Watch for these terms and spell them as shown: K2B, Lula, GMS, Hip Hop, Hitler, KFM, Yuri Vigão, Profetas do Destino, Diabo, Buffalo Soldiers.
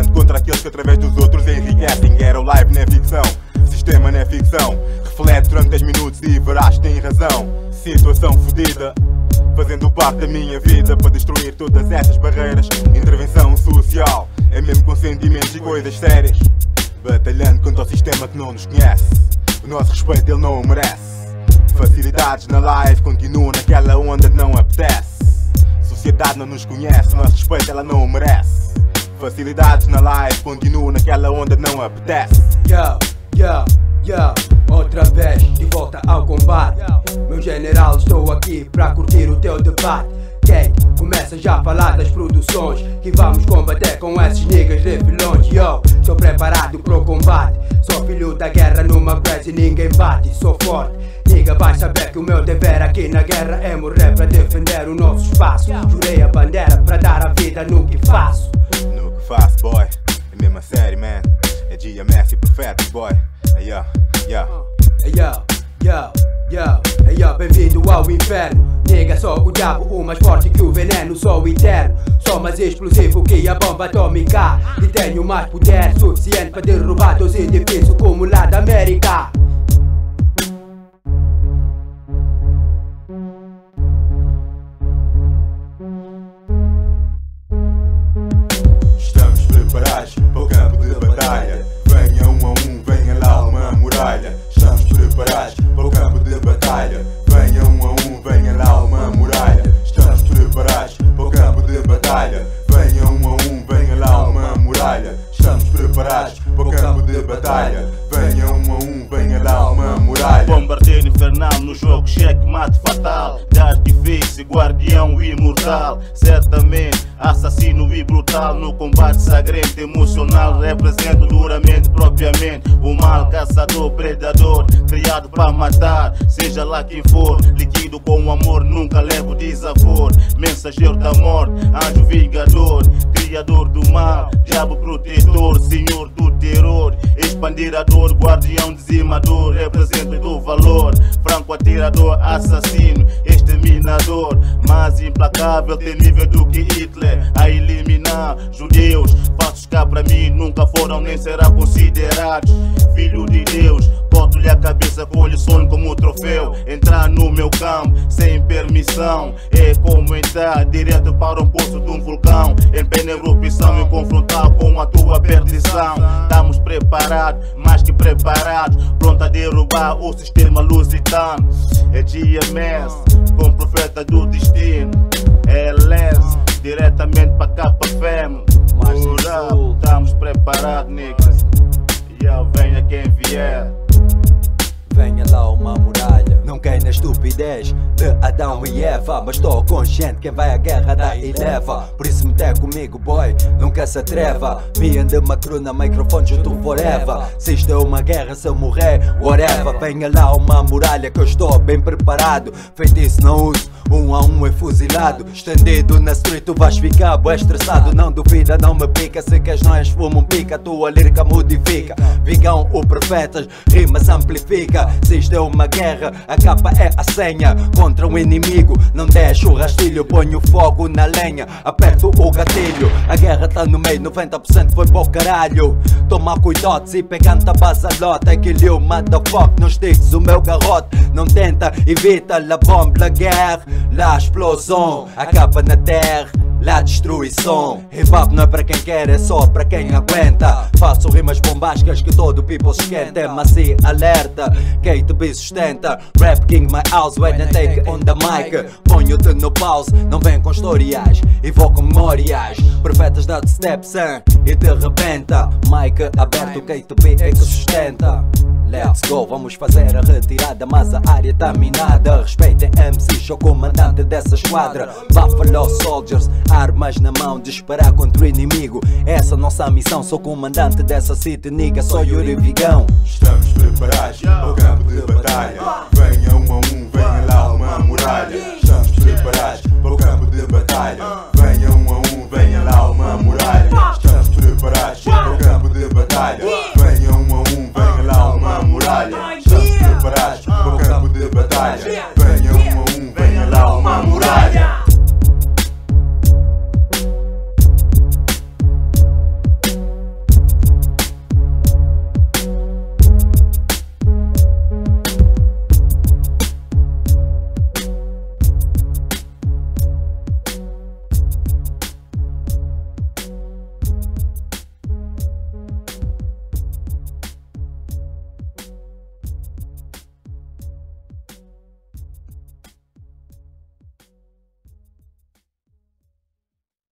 discriminante contra aqueles que através dos outros enriquecem. Era o live, não é ficção, sistema não é ficção. Reflete durante 10 minutos e verás que tem razão. Situação fodida, fazendo parte da minha vida para destruir todas essas barreiras. Intervenção social, é mesmo com sentimentos e coisas sérias, batalhando contra o sistema que não nos conhece. O nosso respeito ele não o merece. Facilidades na live, continuo naquela onda que não apetece. Sociedade não nos conhece, o nosso respeito ela não o merece. Facilidades na live, continuo naquela onda que não apetece. Yo, yo, yo. Outra vez, de volta ao combate. Meu general, estou aqui para curtir o teu debate. Kate, começa já a falar das produções que vamos combater com esses niggas de vilões. Yo, sou preparado pro combate. Sou filho da guerra numa press e ninguém bate. Sou forte, nigga, vai saber que o meu dever aqui na guerra é morrer para defender o nosso espaço. Jurei a bandeira para dar a vida no que faço. No que faço, boy, é mesmo a série, man. É GMS e Profetas, boy. Hey, yo, yo. Hey, yo, yo, yo. Hey, yo, bem-vindo ao inferno. Nega, sou o diabo, o mais forte que o veneno. Sou eterno, sou mais explosivo que a bomba atômica. E tenho mais poder suficiente para derrubar 12 edifícios como lá da América. Estamos preparados para o campo de batalha. Venha venha lá uma muralha. Estamos preparados para o campo de batalha. Venha venha lá uma muralha. Estamos preparados para o campo de batalha. Venha venha lá uma muralha. Estamos preparados para o campo de batalha. Venha venha lá uma muralha. Bombardeio infernal no jogo, checkmate fatal. De artifício, guardião imortal. Certamente assassino e brutal no combate sagrento, emocional. Represento duramente, propriamente, o mal caçador, predador, criado para matar, seja lá quem for. Liquido com amor, nunca levo desaforo. Mensageiro da morte, anjo vingador, criador do mal, diabo protetor, senhor do terror, expandirador, guardião dizimador. Represento do valor, franco atirador, assassino, exterminador, mais implacável, temível do que Hitler. A eliminar judeus, fatos cá pra mim nunca foram nem será considerados. Filho de Deus, boto-lhe a cabeça, colho sonho como troféu. Entrar no meu campo sem permissão é como entrar direto para um poço de um vulcão. Em plena erupção e confrontar com a tua perdição. Estamos preparados, mais que preparados, pronto a derrubar o sistema lusitano. É GMS com o Profeta do Destino. É LS diretamente pra KFM. Estamos preparados, niggas. Yo, venha quem vier. Venha lá uma muralha. Não caio na estupidez de Adão e Eva, mas estou consciente quem vai à guerra dá e leva. Por isso me tem comigo, boy, nunca se atreva. Me ande macro na microfone junto forever. Se isto é uma guerra, se eu morrer, whatever. Venha lá uma muralha que eu estou bem preparado. Feitiço não uso, a um é fuzilado. Estendido na street tu vais ficar bué estressado. Não duvida, não me pica, se queres nós fuma um pica. Tua lírica modifica, Vigão o Profetas, rimas amplifica. Se isto é uma guerra, a capa é a senha. Contra um inimigo, não deixo o rastilho. Ponho fogo na lenha, aperto o gatilho. A guerra tá no meio, 90% foi pro caralho. Toma cuidado, se pegando a basalota. Que lhe o motherfucker, não sticks o meu garrote. Não tenta, evita la bomba, la guerra. La explosão, a capa na terra. La destruição, hip-hop não é pra quem quer, é só pra quem aguenta. Faço rimas bombásticas que todo people esquenta. É macia alerta, K2B sustenta. Rap king my house, when I take on the mic. Ponho-te no pause, não vem com historiais, e vou com memórias. Profetas da steps, hein? E te rebenta. Mic aberto, K2B é que sustenta. Let's go, vamos fazer a retirada, mas a área tá minada. Respeitem MC, sou comandante dessa esquadra. Buffalo Soldiers, armas na mão, disparar contra o inimigo. Essa nossa missão, sou comandante dessa city, nigga, sou Yuri Vigão. Estamos preparados ao campo de batalha. Venha venha lá uma muralha. Estamos preparados para o campo de batalha.